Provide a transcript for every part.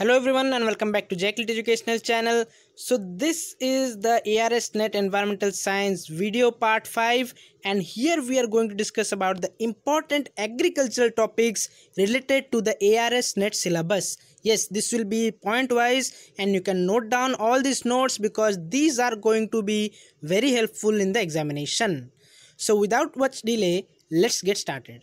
Hello everyone and welcome back to ZakLiT educational channel. So this is the ARS Net environmental science video part 5, and here we are going to discuss about the important agricultural topics related to the ARS Net syllabus. Yes, this will be point wise and you can note down all these notes because these are going to be very helpful in the examination. So without much delay, let's get started.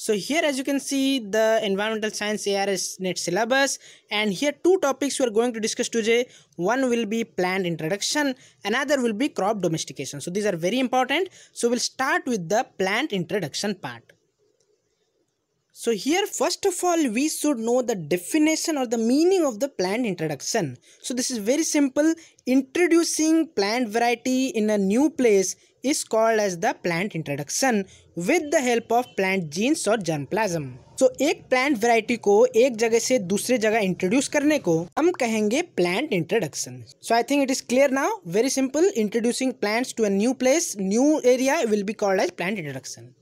So here as you can see the environmental science ARS Net syllabus, and here two topics we are going to discuss today. One will be plant introduction, another will be crop domestication. So these are very important. So we'll start with the plant introduction part. So here first of all we should know the definition or the meaning of the plant introduction. So this is very simple. Introducing plant variety in a new place is called as the plant introduction with the help of plant genes और germplasm. So एक plant variety को एक जगह से दूसरे जगह introduce करने को हम कहेंगे plant introduction. So I think it is clear now. Very simple. Introducing plants to a new place, new area will be called as plant introduction.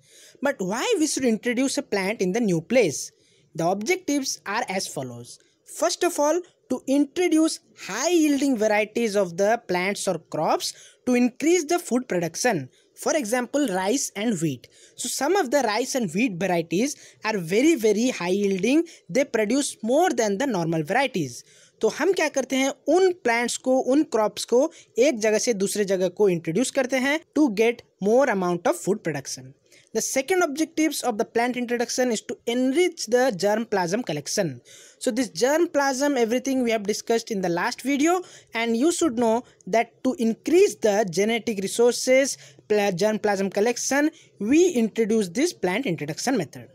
But why we should introduce a plant in the new place? The objectives are as follows. First of all, to introduce high yielding varieties of the plants or crops to increase the food production. For example, rice and wheat. So some of the rice and wheat varieties are very high yielding. They produce more than the normal varieties. तो हम क्या करते हैं, उन plants को, उन crops को एक जगह से दूसरे जगह को इंट्रोड्यूस करते हैं to get more amount of food production. The second objectives of the plant introduction is to enrich the germplasm collection. So this germplasm, everything we have discussed in the last video, and you should know that to increase the genetic resources, germplasm collection, we introduce this plant introduction method.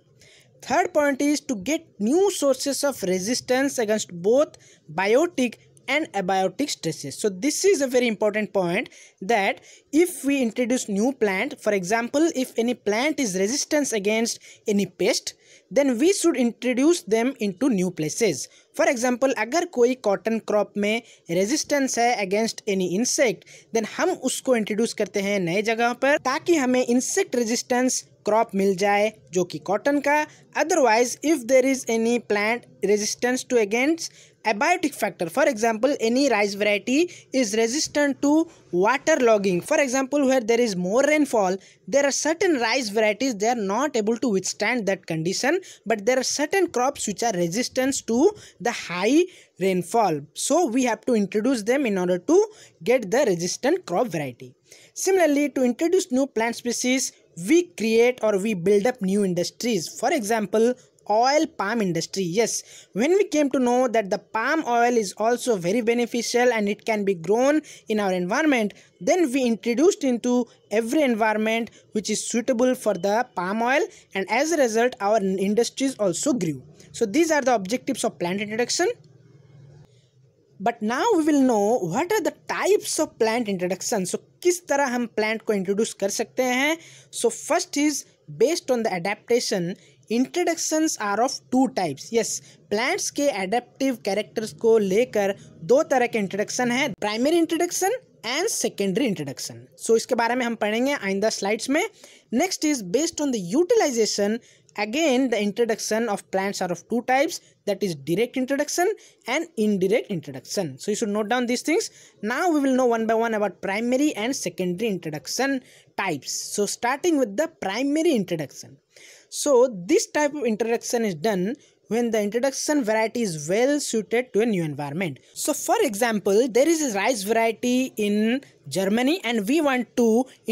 Third point is to get new sources of resistance against both biotic and abiotic stresses. So this is a very important point, that if we introduce new plant, for example if any plant is resistant against any pest, then we should introduce them into new places. For example, अगर कोई cotton crop में resistance है against any insect, then हम उसको introduce करते हैं नए जगह पर ताकि हमें insect resistance क्रॉप मिल जाए जो कि कॉटन का. Otherwise if there is any plant resistance to against abiotic factor, for example any rice variety is resistant to water logging, for example where there is more rainfall, there are certain rice varieties they are not able to withstand that condition, but there are certain crops which are resistance to the high rainfall, so we have to introduce them in order to get the resistant crop variety. Similarly, to introduce new plant species, we create or we build up new industries. For example, oil palm industry. Yes, when we came to know that the palm oil is also very beneficial and it can be grown in our environment, then we introduced into every environment which is suitable for the palm oil, and as a result our industries also grew. So these are the objectives of plant introduction. But now we will know what are the types of plant introduction. So किस तरह हम plant को introduce कर सकते हैं. So first is based on the adaptation. Introductions are of two types. Yes, plants के adaptive characters को लेकर दो तरह के इंट्रोडक्शन है, primary introduction and secondary introduction. So इसके बारे में हम पढ़ेंगे आइंदा स्लाइड्स में. Next is based on the utilization. Again, the introduction of plants are of two types, that is direct introduction and indirect introduction. So you should note down these things. Now we will know one by one about primary and secondary introduction types. So starting with the primary introduction. So this type of introduction is done when the introduction variety is well suited to a new environment. So for example, there is a rice variety in Germany and we want to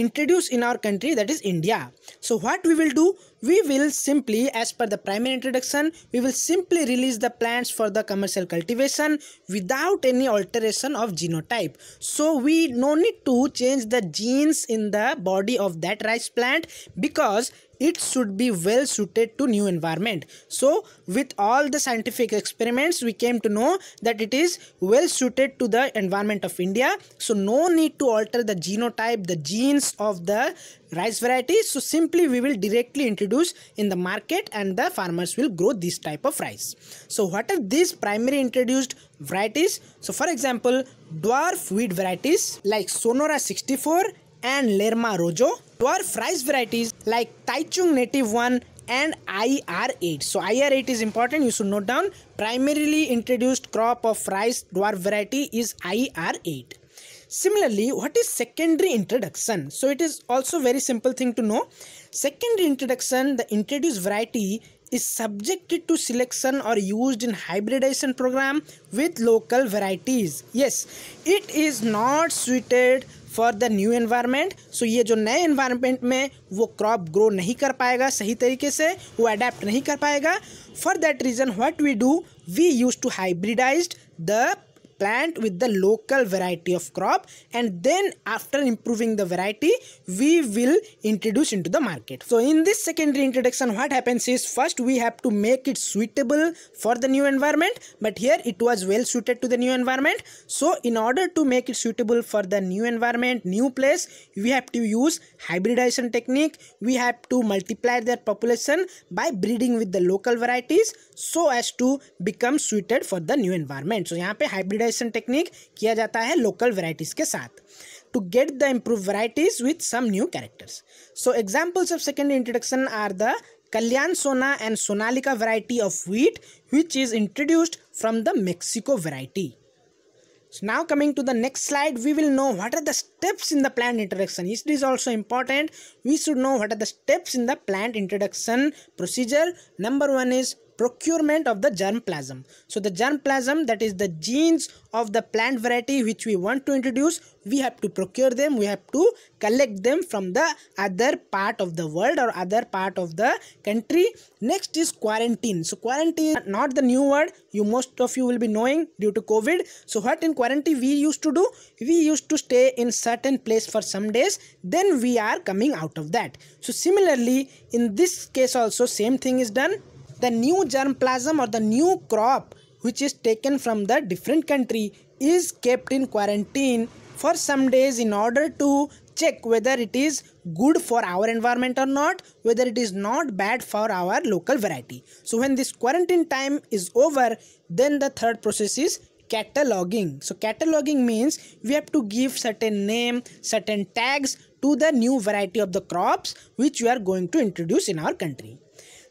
introduce in our country, that is India. So what we will do, we will simply, as per the primary introduction, we will simply release the plants for the commercial cultivation without any alteration of genotype. So we no need to change the genes in the body of that rice plant because it should be well suited to new environment. So with all the scientific experiments we came to know that it is well suited to the environment of India. So no need to alter the genotype, the genes of the rice varieties. So simply we will directly introduce in the market and the farmers will grow this type of rice. So what are these primary introduced varieties? So for example, dwarf wheat varieties like Sonora 64 and Lerma Rojo, dwarf rice varieties like Taichung Native 1 and IR8. So IR8 is important, you should note down. Primarily introduced crop of rice dwarf variety is IR8. Similarly, what is secondary introduction? So it is also very simple thing to know. Secondary introduction, the introduced variety is subjected to selection or used in hybridization program with local varieties. Yes, it is not suited for the new environment. So ये जो नए environment में वो crop grow नहीं कर पाएगा सही तरीके से, वो अडेप्ट नहीं कर पाएगा. For that reason what we do, we use to hybridize the plant with the local variety of crop, and then after improving the variety we will introduce into the market. So in this secondary introduction what happens is, first we have to make it suitable for the new environment, but here it was well suited to the new environment. So in order to make it suitable for the new environment, new place, we have to use hybridization technique. We have to multiply their population by breeding with the local varieties so as to become suited for the new environment. So यहाँ पे hybridization technique किया जाता है local varieties के साथ to get the improve varieties with some new characters. So examples of secondary introduction are the Kalyan Sona and Sonalika variety of wheat which is introduced from the Mexico variety. So now coming to the next slide, we will know what are the steps in the plant introduction. It is also important, we should know what are the steps in the plant introduction procedure. Number one is procurement of the germplasm. So the germplasm, that is the genes of the plant variety which we want to introduce, we have to procure them, we have to collect them from the other part of the world or other part of the country. Next is quarantine. So quarantine, not the new word, you most of you will be knowing due to COVID. So what in quarantine we used to do, we used to stay in certain place for some days, then we are coming out of that. So similarly in this case also same thing is done. The new germplasm or the new crop which is taken from the different country is kept in quarantine for some days in order to check whether it is good for our environment or not, whether it is not bad for our local variety. So when this quarantine time is over, then the third process is cataloging. So cataloging means we have to give certain name, certain tags to the new variety of the crops which we are going to introduce in our country.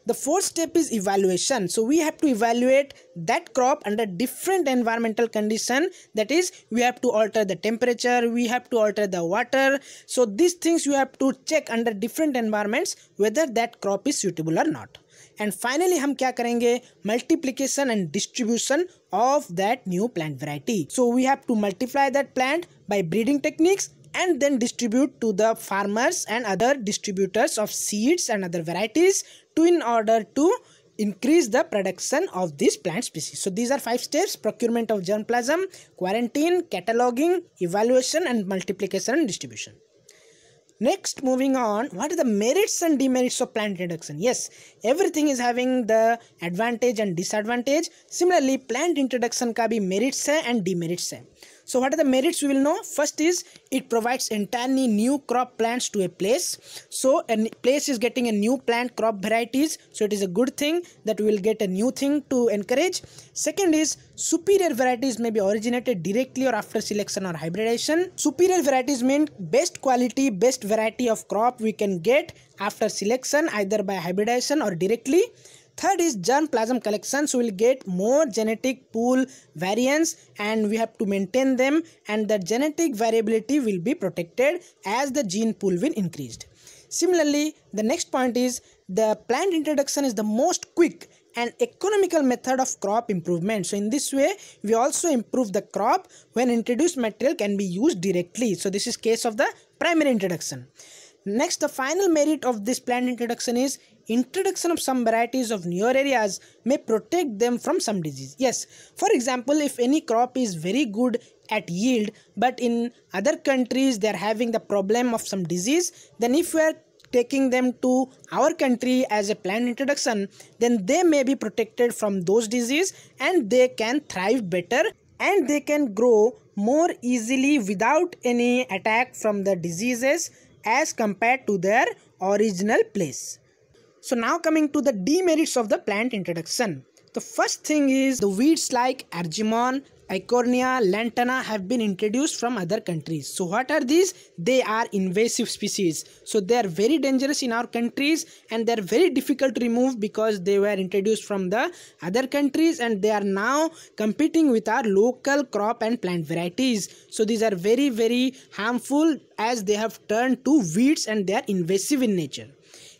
The fourth step is evaluation. So we have to evaluate that crop under different environmental condition, that is we have to alter the temperature, we have to alter the water. So these things you have to check under different environments whether that crop is suitable or not. And finally हम क्या करेंगे, multiplication and distribution of that new plant variety. So we have to multiply that plant by breeding techniques and then distribute to the farmers and other distributors of seeds and other varieties to in order to increase the production of this plant species. So these are five steps: procurement of germplasm, quarantine, cataloging, evaluation and multiplication and distribution. Next, moving on, what are the merits and demerits of plant introduction? Yes, everything is having the advantage and disadvantage. Similarly plant introduction ka bhi merits hai and demerits hai. So what are the merits we will know? First is it provides entirely new crop plants to a place. So a place is getting a new plant crop varieties. So it is a good thing that we will get a new thing to encourage. Second is superior varieties may be originated directly or after selection or hybridization. Superior varieties mean best quality, best variety of crop we can get after selection either by hybridization or directly. Third is germplasm collection, so we will get more genetic pool variants and we have to maintain them, and the genetic variability will be protected as the gene pool will increase. Similarly, the next point is the plant introduction is the most quick and economical method of crop improvement. So in this way we also improve the crop when introduced material can be used directly. So this is case of the primary introduction. Next, the final merit of this plant introduction is introduction of some varieties of newer areas may protect them from some disease. Yes, for example, if any crop is very good at yield but in other countries they are having the problem of some disease, then if we are taking them to our country as a plant introduction, then they may be protected from those diseases and they can thrive better and they can grow more easily without any attack from the diseases as compared to their original place. So now coming to the demerits of the plant introduction. The first thing is the weeds like Argimon, Icornia, Lantana have been introduced from other countries. So what are these? They are invasive species. So they are very dangerous in our countries and they are very difficult to remove because they were introduced from the other countries and they are now competing with our local crop and plant varieties. So these are very, very harmful as they have turned to weeds and they are invasive in nature.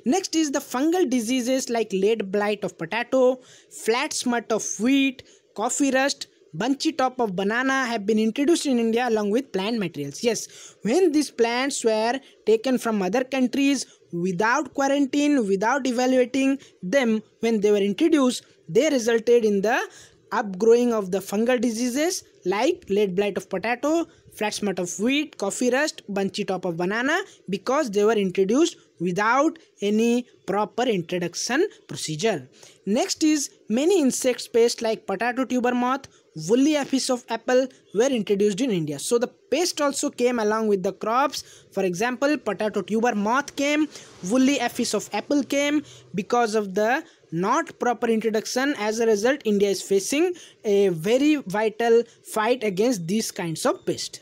Next is the fungal diseases like lead blight of potato, flat smut of wheat, coffee rust, bunchy top of banana have been introduced in India along with plant materials. Yes, when these plants were taken from other countries without quarantine, without evaluating them, when they were introduced, they resulted in the upgrowing of the fungal diseases like lead blight of potato, flat smut of wheat, coffee rust, bunchy top of banana, because they were introduced without any proper introduction procedure. Next is many insect pests like potato tuber moth, woolly aphids of apple were introduced in India. So the pest also came along with the crops. For example, potato tuber moth came, woolly aphids of apple came because of the not proper introduction. As a result, India is facing a very vital fight against these kinds of pests.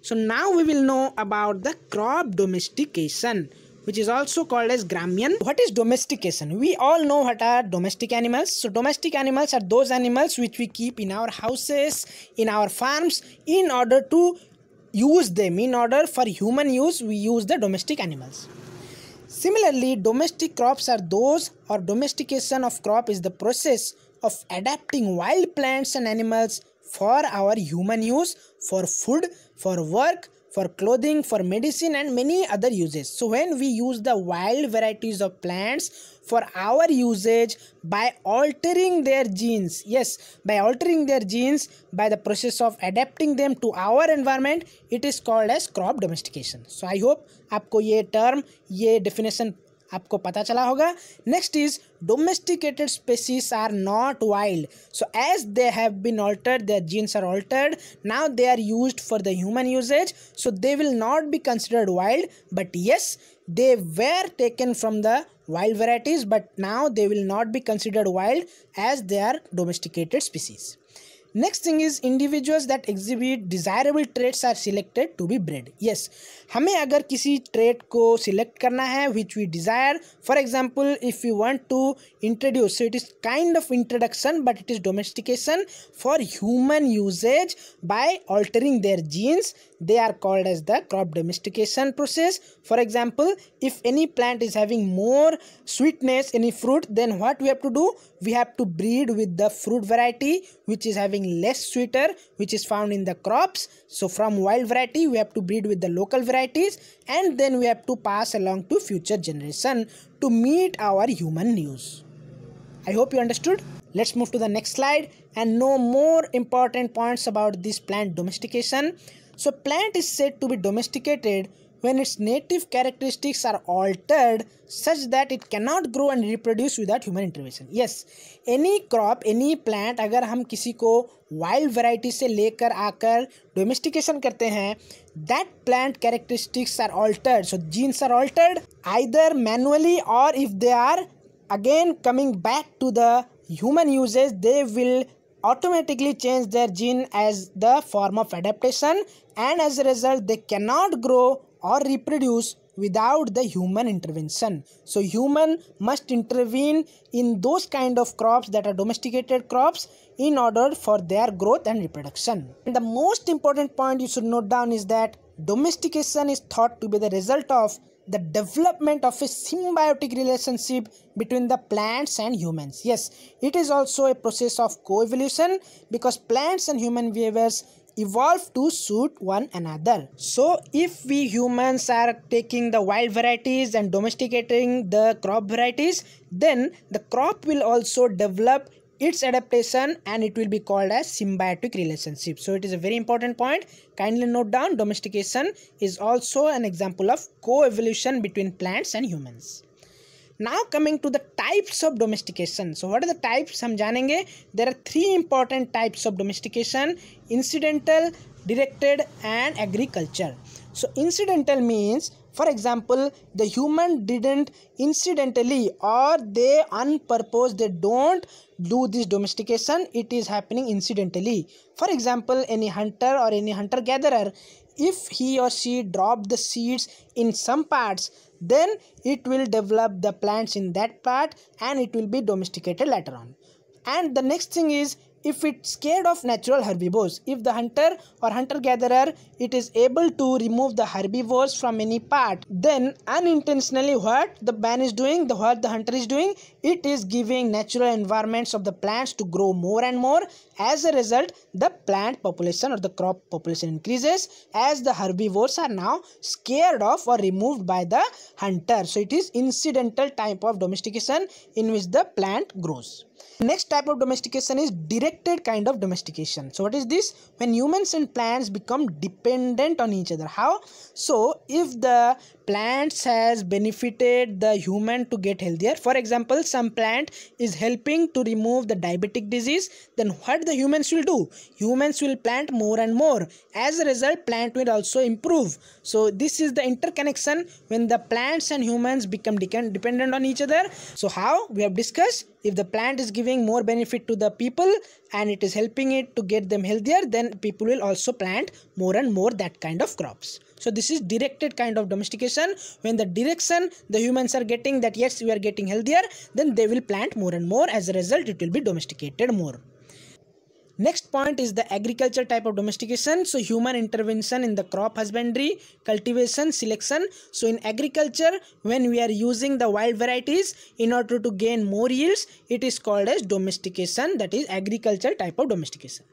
So now we will know about the crop domestication, which is also called as Gramian. What is domestication? We all know what are domestic animals. So domestic animals are those animals which we keep in our houses, in our farms, in order to use them. In order for human use, we use the domestic animals. Similarly, domestic crops are those, or domestication of crop is the process of adapting wild plants and animals for our human use, for food, for work, for clothing, for medicine and many other uses. So when we use the wild varieties of plants for our usage by altering their genes, yes, by altering their genes by the process of adapting them to our environment, it is called as crop domestication. So I hope आपको ये term, ये definition आपको पता चला होगा. Next is domesticated species are not wild. So as they have been altered, their genes are altered, now they are used for the human usage, so they will not be considered wild. But yes, they were taken from the wild varieties, but now they will not be considered wild as they are domesticated species. Next thing is individuals that exhibit desirable traits are selected to be bred. Yes, हमें अगर किसी trait को select करना है which we desire, for example if we want to introduce, so it is kind of introduction but it is domestication for human usage by altering their genes. They are called as the crop domestication process. For example, if any plant is having more sweetness, any fruit, then what we have to do? We have to breed with the fruit variety which is having less sweeter, which is found in the crops. So from wild variety we have to breed with the local varieties and then we have to pass along to future generation to meet our human needs. I hope you understood. Let's move to the next slide and know more important points about this plant domestication. So plant is said to be domesticated when its native characteristics are altered such that it cannot grow and reproduce without human intervention. Yes, any crop, any plant अगर हम किसी को wild variety से लेकर आकर domestication करते हैं, that plant characteristics are altered. So genes are altered either manually or if they are again coming back to the human usage, they will automatically change their gene as the form of adaptation and as a result they cannot grow or reproduce without the human intervention. So human must intervene in those kind of crops that are domesticated crops in order for their growth and reproduction. And the most important point you should note down is that domestication is thought to be the result of the development of a symbiotic relationship between the plants and humans. Yes, it is also a process of co-evolution because plants and human behaviors evolve to suit one another. So if we humans are taking the wild varieties and domesticating the crop varieties, then the crop will also develop its adaptation and it will be called as symbiotic relationship. So it is a very important point. Kindly note down, domestication is also an example of co-evolution between plants and humans. Now coming to the types of domestication. So what are the types? हम जानेंगे. There are three important types of domestication: incidental, directed and agriculture. So incidental means For example, the human didn't incidentally or they on purpose, they don't do this domestication, it is happening incidentally. For example, any hunter or any hunter gatherer, if he or she drop the seeds in some parts, then it will develop the plants in that part and it will be domesticated later on. And the next thing is, if it's scared of natural herbivores, if the hunter or hunter-gatherer, it is able to remove the herbivores from any part, then unintentionally what the man is doing, what the hunter is doing, it is giving natural environments of the plants to grow more and more. As a result, the plant population or the crop population increases as the herbivores are now scared of or removed by the hunter. So it is incidental type of domestication in which the plant grows. Next type of domestication is directed kind of domestication. So what is this? When humans and plants become dependent on each other. How? So if the plants has benefited the human to get healthier, for example, some plant is helping to remove the diabetic disease, then what the humans will do? Humans will plant more and more. As a result, plant will also improve. So this is the interconnection when the plants and humans become dependent on each other. So how? We have discussed. If the plant is giving more benefit to the people and it is helping it to get them healthier, then people will also plant more and more that kind of crops. So this is directed kind of domestication. When the direction the humans are getting that yes, we are getting healthier, then they will plant more and more. As a result, it will be domesticated more. Next point is the agriculture type of domestication. So human intervention in the crop husbandry, cultivation, selection. So in agriculture, when we are using the wild varieties in order to gain more yields, it is called as domestication, that is agriculture type of domestication.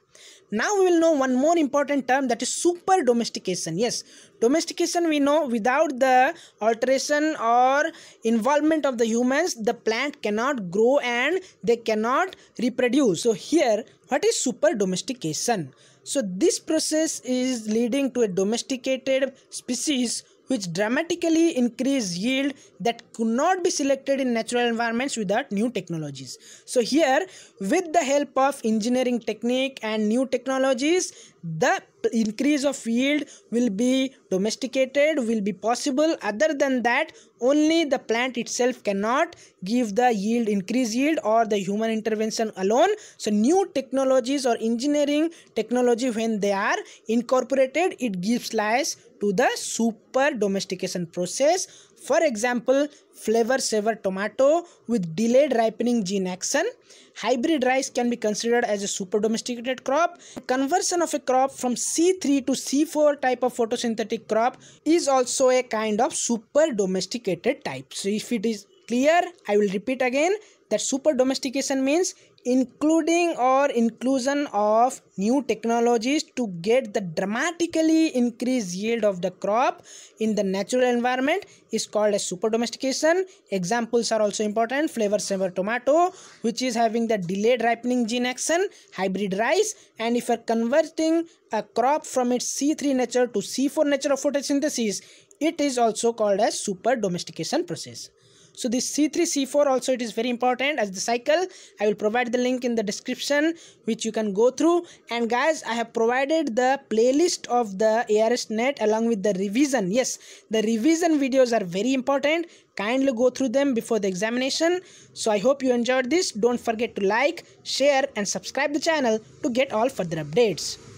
Now we will know one more important term, that is super domestication. Yes, domestication we know without the alteration or involvement of the humans, the plant cannot grow and they cannot reproduce. So here, what is super domestication? So this process is leading to a domesticated species which dramatically increase yield that could not be selected in natural environments without new technologies. So here, with the help of engineering technique and new technologies, the increase of yield will be domesticated, will be possible. Other than that, only the plant itself cannot give the yield, increase yield, or the human intervention alone. So new technologies or engineering technology, when they are incorporated, it gives rise to the super domestication process. For example, Flavor Saver tomato with delayed ripening gene action. Hybrid rice can be considered as a super domesticated crop. Conversion of a crop from C3 to C4 type of photosynthetic crop is also a kind of super domesticated type. So if it is clear, I will repeat again that super domestication means including or inclusion of new technologies to get the dramatically increased yield of the crop in the natural environment is called as super domestication. Examples are also important: Flavor Saver tomato, which is having the delayed ripening gene action, hybrid rice, and if you are converting a crop from its C3 nature to C4 nature of photosynthesis, it is also called as super domestication process. So this C3, C4 also, it is very important as the cycle. I will provide the link in the description which you can go through. And guys, I have provided the playlist of the ARS Net along with the revision. Yes, the revision videos are very important. Kindly go through them before the examination. So I hope you enjoyed this. Don't forget to like, share and subscribe the channel to get all further updates.